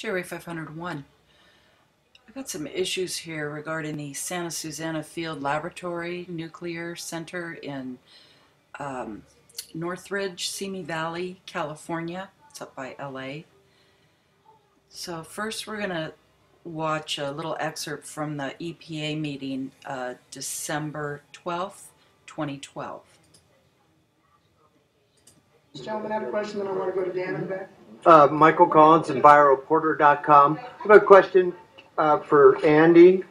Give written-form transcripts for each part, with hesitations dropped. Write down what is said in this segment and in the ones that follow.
JRA 501. I've got some issues here regarding the Santa Susana Field Laboratory Nuclear Center in Northridge, Simi Valley, California. It's up by LA. So first we're going to watch a little excerpt from the EPA meeting December 12th, 2012. Gentlemen, I have a question, then I want to go to Dan and back. Michael Collins, enviroreporter.com. I have a question for Andy.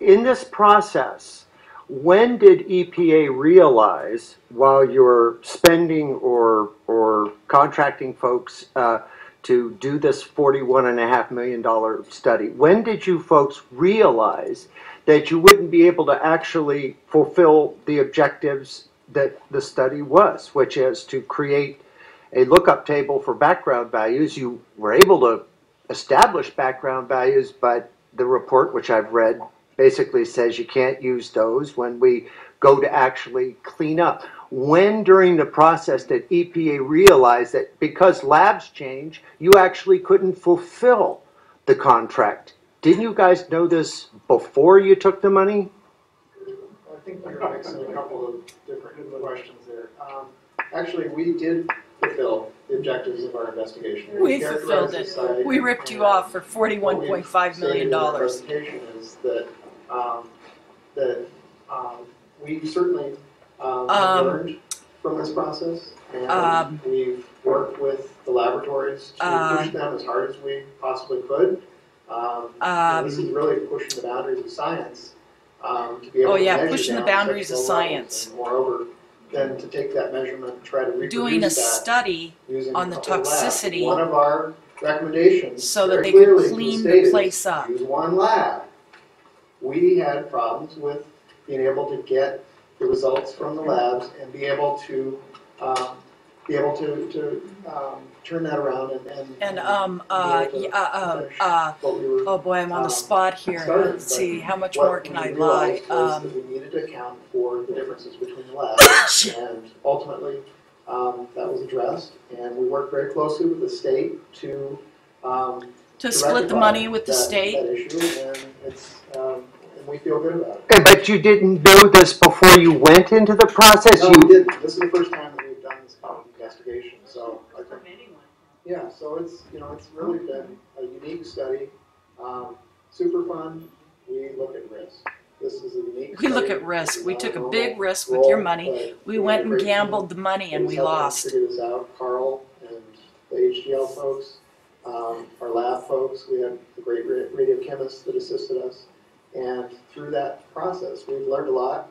In this process, when did EPA realize, while you're spending or contracting folks to do this $41.5 million study, when did you folks realize that you wouldn't be able to actually fulfill the objectives that the study was, which is to create a lookup table for background values? You were able to establish background values, but the report, which I've read, basically says you can't use those when we go to actually clean up. When during the process did EPA realize that because labs change, you actually couldn't fulfill the contract? Didn't you guys know this before you took the money? I think you're mixing a couple of different questions there. Actually, we did fulfill the objectives of our investigation. We fulfilled it. We ripped you off for $41.5 million. The presentation is that we certainly learned from this process, and we've worked with the laboratories to push them as hard as we possibly could. This is really pushing the boundaries of science to be able to measure pushing the boundaries of science. Moreover, then to take that measurement and try to reproduce doing a study on the toxicity. One of our recommendations, so that they could clean the place up. Use one lab. We had problems with being able to get the results from the labs and be able to turn that around oh boy, I'm on the spot here. Let's see, how much more can I lie? We needed to account for the differences between the labs, and ultimately that was addressed. And we worked very closely with the state to split the money with the state. That issue, and it's, we feel good about it. Okay, but you didn't know this before you went into the process? No, we didn't. This is the first time that we've done this kind of investigation. So I think, yeah, so it's, you know, it's really been a unique study. Super fun. We look at risk. This is a unique study. We look at risk. We took a big risk with your money. We went and gambled the money and we lost. Figured this out. Carl and the HGL folks, our lab folks, we had the great radiochemists that assisted us. And through that process, we've learned a lot.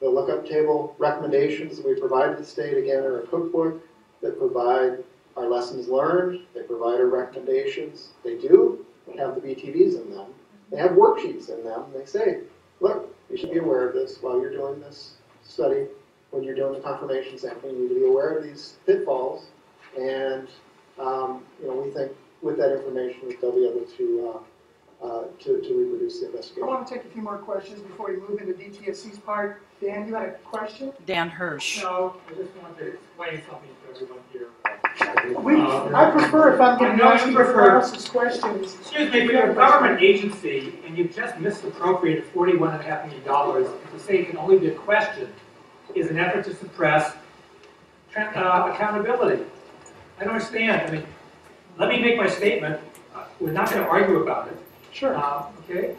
The lookup table recommendations that we provide to the state, again, are a cookbook that provide our lessons learned. They provide our recommendations. They do have the BTVs in them. They have worksheets in them. They say, look, you should be aware of this while you're doing this study. When you're doing the confirmation sampling, you need to be aware of these pitfalls. And you know, we think with that information, they'll be able to reproduce the investigation. I want to take a few more questions before we move into DTSC's part. Dan, you had a question? Dan Hirsch. No, I just wanted to explain something to everyone here. I prefer if I'm going to ask Mr. questions. Excuse me, if you're a government agency and you've just misappropriated $41.5 million, to say it can only be a question is an effort to suppress accountability. I don't understand. I mean, let me make my statement. We're not going to argue about it. Sure. Okay.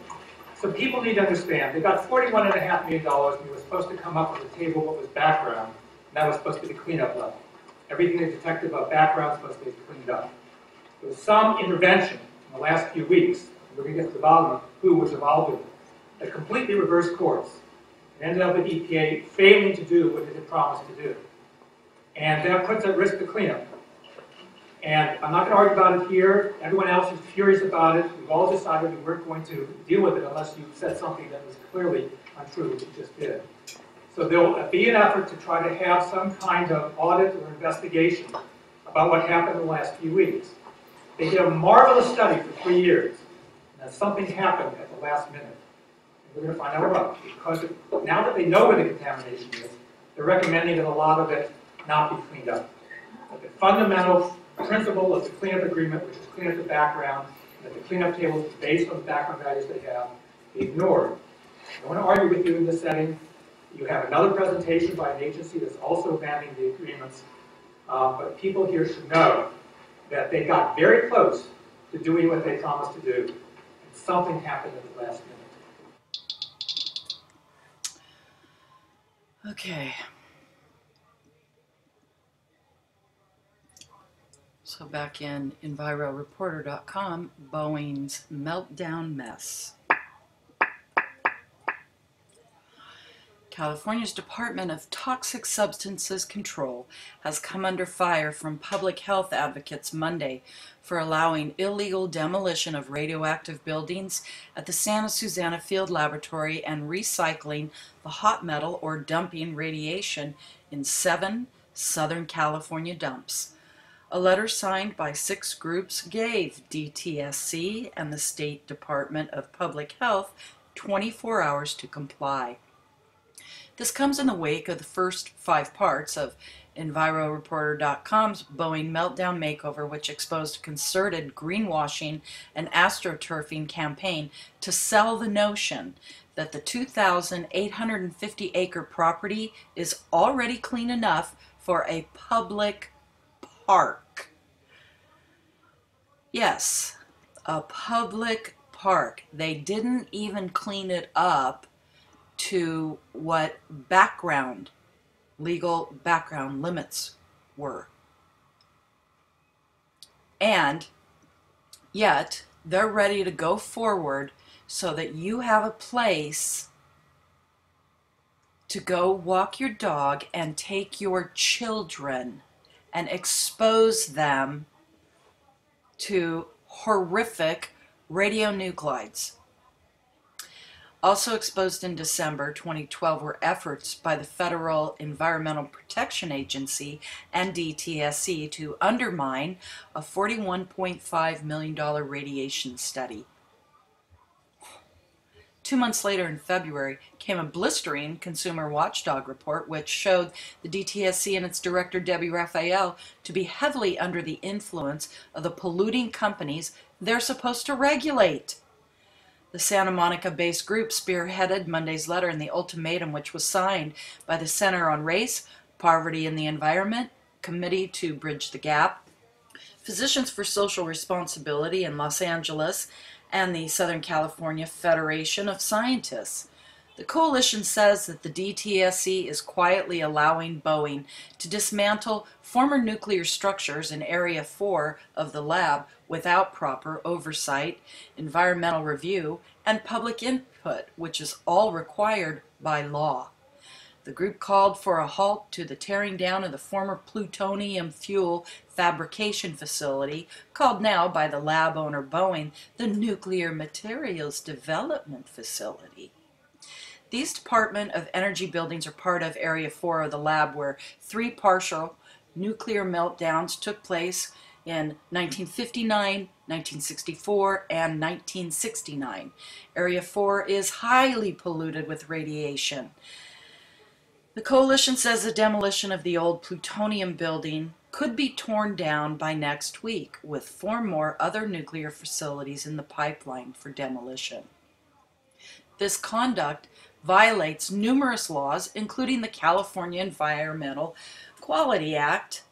So people need to understand. They got $41.5 million, and you were supposed to come up with a table what was background, and that was supposed to be the cleanup level. Everything they detected about background was supposed to be cleaned up. There was some intervention in the last few weeks. We're going to get to the bottom of who was involved in it. That completely reversed course. It ended up with EPA failing to do what it had promised to do, and that puts at risk the cleanup. And I'm not going to argue about it here. Everyone else is furious about it. We've all decided we weren't going to deal with it unless you said something that was clearly untrue, which you just did. So there will be an effort to try to have some kind of audit or investigation about what happened in the last few weeks. They did a marvelous study for 3 years, and something happened at the last minute. And we're going to find out about it, because now that they know where the contamination is, they're recommending that a lot of it not be cleaned up. But the fundamental principle of the cleanup agreement, which is clean up the background, and that the cleanup tables, based on the background values they have, be ignored. I don't want to argue with you in this setting. You have another presentation by an agency that's also banning the agreements, but people here should know that they got very close to doing what they promised to do, and something happened at the last minute. Okay. So back in enviroreporter.com, Boeing's meltdown mess. California's Department of Toxic Substances Control has come under fire from public health advocates Monday for allowing illegal demolition of radioactive buildings at the Santa Susana Field Laboratory and recycling the hot metal or dumping radiation in 7 Southern California dumps. A letter signed by 6 groups gave DTSC and the State Department of Public Health 24 hours to comply. This comes in the wake of the first 5 parts of EnviroReporter.com's Boeing Meltdown Makeover, which exposed a concerted greenwashing and astroturfing campaign to sell the notion that the 2,850-acre property is already clean enough for a public park. Yes, a public park. They didn't even clean it up to what legal background limits were. And yet, they're ready to go forward so that you have a place to go walk your dog and take your children and expose them to horrific radionuclides. Also exposed in December 2012 were efforts by the Federal Environmental Protection Agency and DTSC to undermine a $41.5 million radiation study. 2 months later, in February, came a blistering Consumer Watchdog report which showed the DTSC and its director, Debbie Raphael, to be heavily under the influence of the polluting companies they're supposed to regulate. The Santa Monica-based group spearheaded Monday's letter and the ultimatum, which was signed by the Center on Race, Poverty and the Environment, Committee to Bridge the Gap, Physicians for Social Responsibility in Los Angeles, and the Southern California Federation of Scientists. The coalition says that the DTSC is quietly allowing Boeing to dismantle former nuclear structures in Area 4 of the lab without proper oversight, environmental review, and public input, which is all required by law. The group called for a halt to the tearing down of the former plutonium fuel fabrication facility, called now by the lab owner Boeing the Nuclear Materials Development Facility. These Department of Energy buildings are part of Area 4 of the lab, where 3 partial nuclear meltdowns took place in 1959, 1964, and 1969. Area 4 is highly polluted with radiation. The coalition says the demolition of the old plutonium building could be torn down by next week, with 4 more other nuclear facilities in the pipeline for demolition. This conduct violates numerous laws, including the California Environmental Quality Act,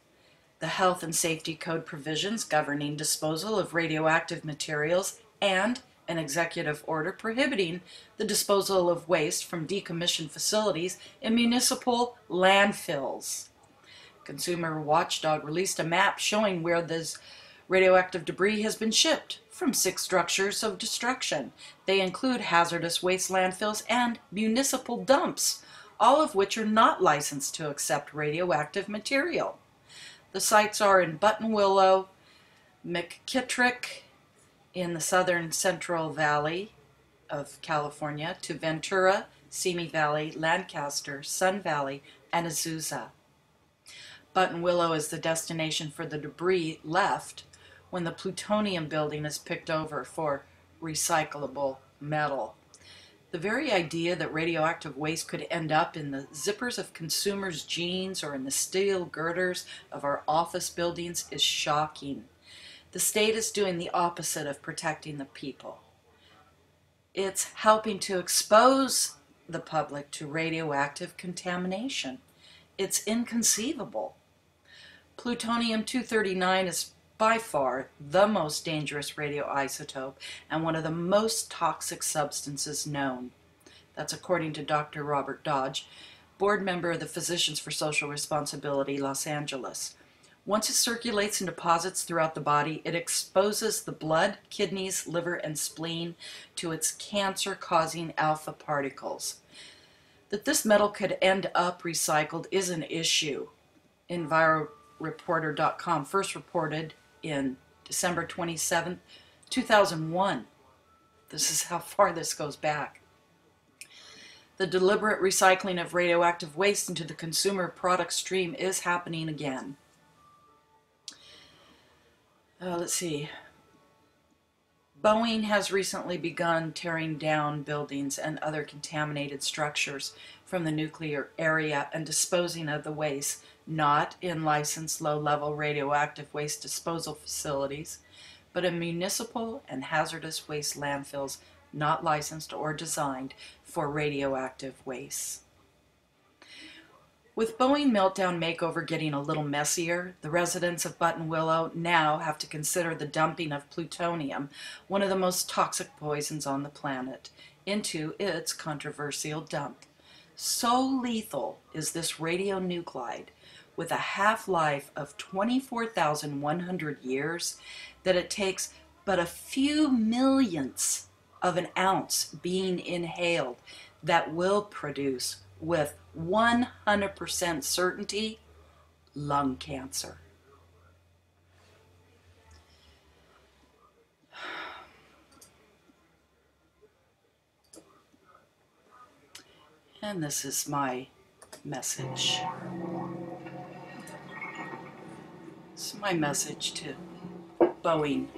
the Health and Safety Code provisions governing disposal of radioactive materials, and an executive order prohibiting the disposal of waste from decommissioned facilities in municipal landfills. Consumer Watchdog released a map showing where this radioactive debris has been shipped from 6 structures of destruction. They include hazardous waste landfills and municipal dumps, all of which are not licensed to accept radioactive material. The sites are in Buttonwillow, McKittrick in the southern Central Valley of California, to Ventura, Simi Valley, Lancaster, Sun Valley, and Azusa. Buttonwillow is the destination for the debris left when the plutonium building is picked over for recyclable metal. The very idea that radioactive waste could end up in the zippers of consumers' jeans or in the steel girders of our office buildings is shocking. The state is doing the opposite of protecting the people. It's helping to expose the public to radioactive contamination. It's inconceivable. Plutonium-239 is by far the most dangerous radioisotope and one of the most toxic substances known. That's according to Dr. Robert Dodge, board member of the Physicians for Social Responsibility, Los Angeles. Once it circulates and deposits throughout the body, it exposes the blood, kidneys, liver, and spleen to its cancer-causing alpha particles. That this metal could end up recycled is an issue. Enviroreporter.com first reported in December 27, 2001. This is how far this goes back. The deliberate recycling of radioactive waste into the consumer product stream is happening again. Let's see. Boeing has recently begun tearing down buildings and other contaminated structures from the nuclear area and disposing of the waste not in licensed low-level radioactive waste disposal facilities, but in municipal and hazardous waste landfills not licensed or designed for radioactive waste. With Boeing meltdown makeover getting a little messier, the residents of Buttonwillow now have to consider the dumping of plutonium, one of the most toxic poisons on the planet, into its controversial dump. So lethal is this radionuclide, with a half-life of 24,100 years, that it takes but a few millionths of an ounce being inhaled that will produce, with 100% certainty, lung cancer. And this is my message. This is my message to Boeing.